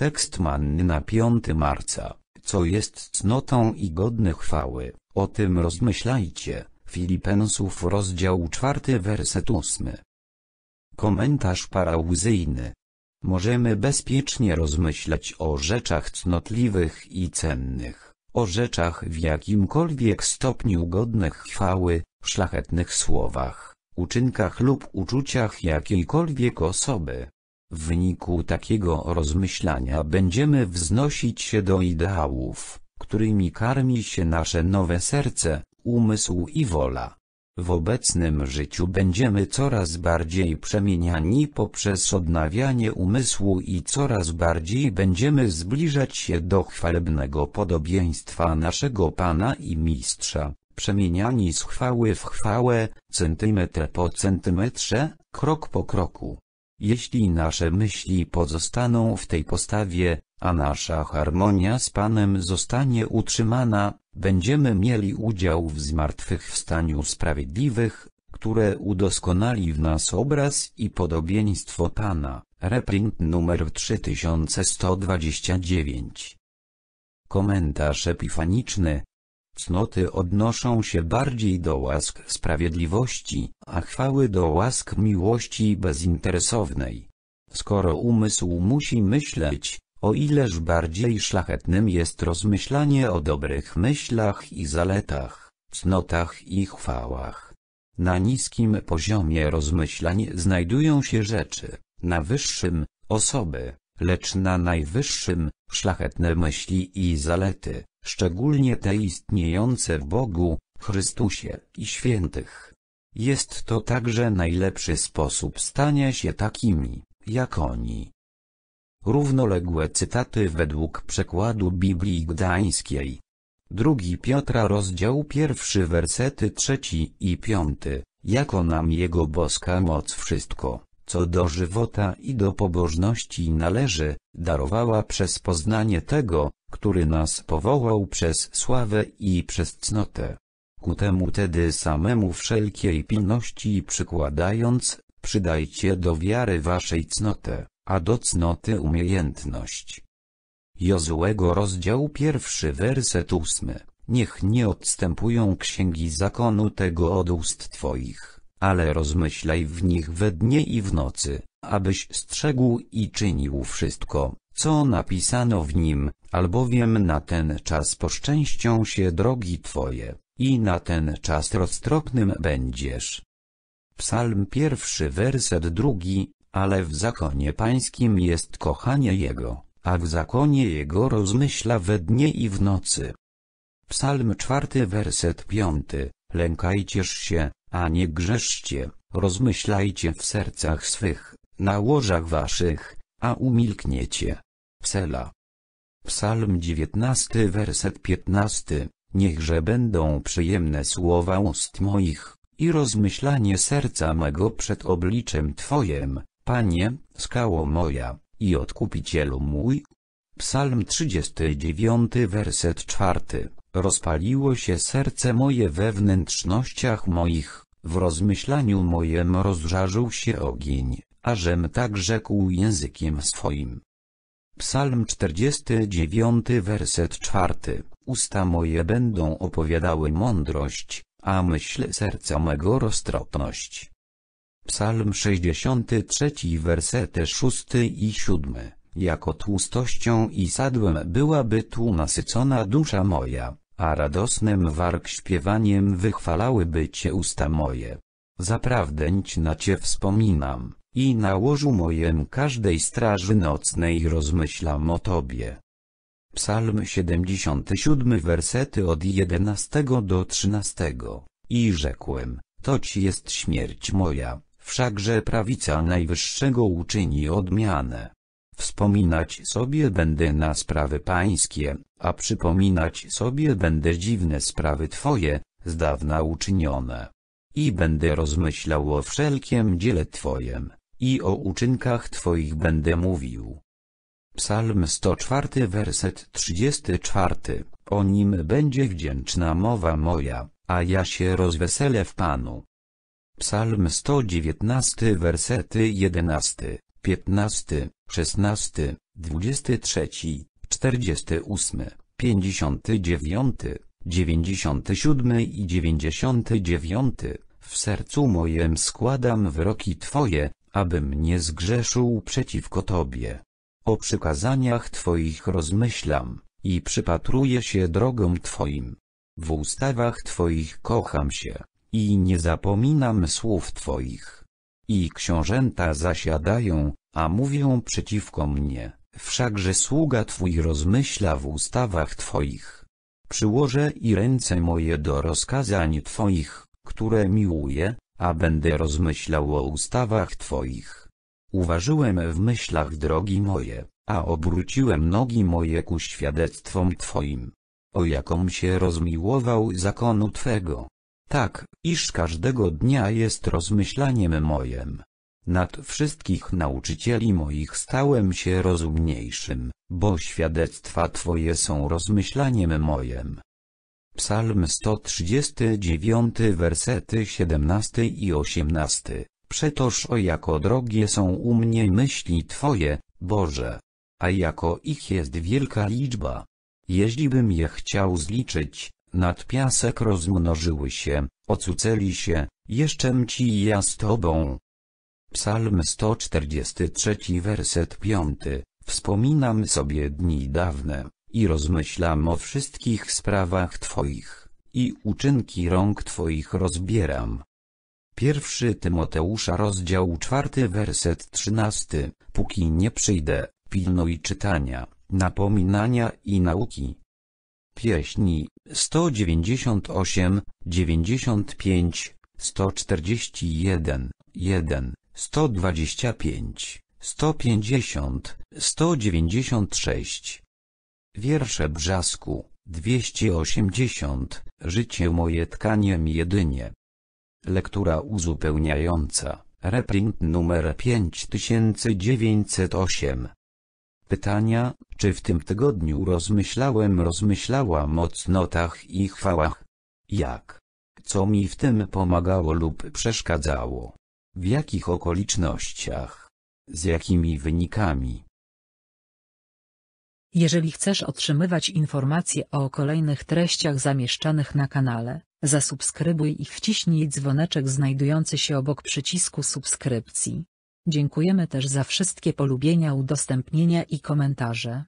Tekst manny na 5 marca, co jest cnotą i godny chwały, o tym rozmyślajcie, Filipensów rozdział 4 werset 8. Komentarz parauzyjny. Możemy bezpiecznie rozmyślać o rzeczach cnotliwych i cennych, o rzeczach w jakimkolwiek stopniu godnych chwały, szlachetnych słowach, uczynkach lub uczuciach jakiejkolwiek osoby. W wyniku takiego rozmyślania będziemy wznosić się do ideałów, którymi karmi się nasze nowe serce, umysł i wola. W obecnym życiu będziemy coraz bardziej przemieniani poprzez odnawianie umysłu i coraz bardziej będziemy zbliżać się do chwalebnego podobieństwa naszego Pana i Mistrza, przemieniani z chwały w chwałę, centymetr po centymetrze, krok po kroku. Jeśli nasze myśli pozostaną w tej postawie, a nasza harmonia z Panem zostanie utrzymana, będziemy mieli udział w zmartwychwstaniu sprawiedliwych, które udoskonali w nas obraz i podobieństwo Pana. Reprint numer 3129. Komentarz epifaniczny. Cnoty odnoszą się bardziej do łask sprawiedliwości, a chwały do łask miłości bezinteresownej. Skoro umysł musi myśleć, o ileż bardziej szlachetnym jest rozmyślanie o dobrych myślach i zaletach, cnotach i chwałach. Na niskim poziomie rozmyślań znajdują się rzeczy, na wyższym – osoby, lecz na najwyższym – szlachetne myśli i zalety, szczególnie te istniejące w Bogu, Chrystusie i świętych. Jest to także najlepszy sposób stania się takimi, jak oni. Równoległe cytaty według przekładu Biblii Gdańskiej. Drugi Piotra rozdział 1 wersety 3 i 5, jako nam Jego boska moc wszystko, co do żywota i do pobożności należy, darowała przez poznanie Tego, który nas powołał przez sławę i przez cnotę. Ku temu tedy samemu wszelkiej pilności przykładając, przydajcie do wiary waszej cnotę, a do cnoty umiejętność. Jozuego rozdział 1 werset 8. Niech nie odstępują księgi zakonu tego od ust twoich, ale rozmyślaj w nich we dnie i w nocy, abyś strzegł i czynił wszystko, co napisano w nim, albowiem na ten czas poszczęścią się drogi twoje, i na ten czas roztropnym będziesz. Psalm 1 werset 2. Ale w zakonie Pańskim jest kochanie Jego, a w zakonie Jego rozmyśla we dnie i w nocy. Psalm 4 werset 5. Lękajcież się, a nie grzeszcie, rozmyślajcie w sercach swych, na łożach waszych, a umilkniecie. Sela. Psalm 19 werset 15. Niechże będą przyjemne słowa ust moich, i rozmyślanie serca mego przed obliczem Twojem, Panie, skało moja, i odkupicielu mój. Psalm 39 werset 4. Rozpaliło się serce moje we wnętrznościach moich, w rozmyślaniu mojem rozżarzył się ogień, ażem tak rzekł językiem swoim. Psalm 49 werset 4. Usta moje będą opowiadały mądrość, a myśl serca mego roztropność. Psalm 63 wersety 6 i 7. Jako tłustością i sadłem byłaby tu nasycona dusza moja, a radosnym warg śpiewaniem wychwalałyby Cię usta moje. Zaprawdęć na Cię wspominam, i na łożu mojem każdej straży nocnej rozmyślam o Tobie. Psalm 77 wersety od 11 do 13. I rzekłem, toć jest śmierć moja, wszakże prawica Najwyższego uczyni odmianę. Wspominać sobie będę na sprawy Pańskie, a przypominać sobie będę dziwne sprawy Twoje, z dawna uczynione. I będę rozmyślał o wszelkim dziele Twojem, i o uczynkach Twoich będę mówił. Psalm 104 werset 34. O nim będzie wdzięczna mowa moja, a ja się rozweselę w Panu. Psalm 119 wersety 11. 15, 16, 23, 48, 59, 97 i 99. W sercu mojem składam wyroki Twoje, abym nie zgrzeszył przeciwko Tobie. O przykazaniach Twoich rozmyślam, i przypatruję się drogom Twoim. W ustawach Twoich kocham się, i nie zapominam słów Twoich. I książęta zasiadają, a mówią przeciwko mnie, wszakże sługa Twój rozmyśla w ustawach Twoich. Przyłożę i ręce moje do rozkazań Twoich, które miłuję, a będę rozmyślał o ustawach Twoich. Uważyłem w myślach drogi moje, a obróciłem nogi moje ku świadectwom Twoim. O jakom się rozmiłował zakonu Twego. Tak, iż każdego dnia jest rozmyślaniem mojem. Nad wszystkich nauczycieli moich stałem się rozumniejszym, bo świadectwa Twoje są rozmyślaniem mojem. Psalm 139, wersety 17 i 18. Przetoż o jako drogie są u mnie myśli Twoje, Boże! A jako ich jest wielka liczba! Jeździbym je chciał zliczyć, nad piasek rozmnożyły się, ocuceli się, jeszczem Ci ja z Tobą. Psalm 143, werset 5. Wspominam sobie dni dawne, i rozmyślam o wszystkich sprawach Twoich, i uczynki rąk Twoich rozbieram. Pierwszy Tymoteusza, rozdział 4, werset 13. Póki nie przyjdę, pilnuj czytania, napominania i nauki. Pieśni 198, 95, 141, 1, 125, 150, 196. Wiersze Brzasku 280, życie moje tkaniem jedynie. Lektura uzupełniająca, reprint numer 5908. Pytania, czy w tym tygodniu rozmyślałam o cnotach i chwałach? Jak? Co mi w tym pomagało lub przeszkadzało? W jakich okolicznościach? Z jakimi wynikami? Jeżeli chcesz otrzymywać informacje o kolejnych treściach zamieszczanych na kanale, zasubskrybuj i wciśnij dzwoneczek znajdujący się obok przycisku subskrypcji. Dziękujemy też za wszystkie polubienia, udostępnienia i komentarze.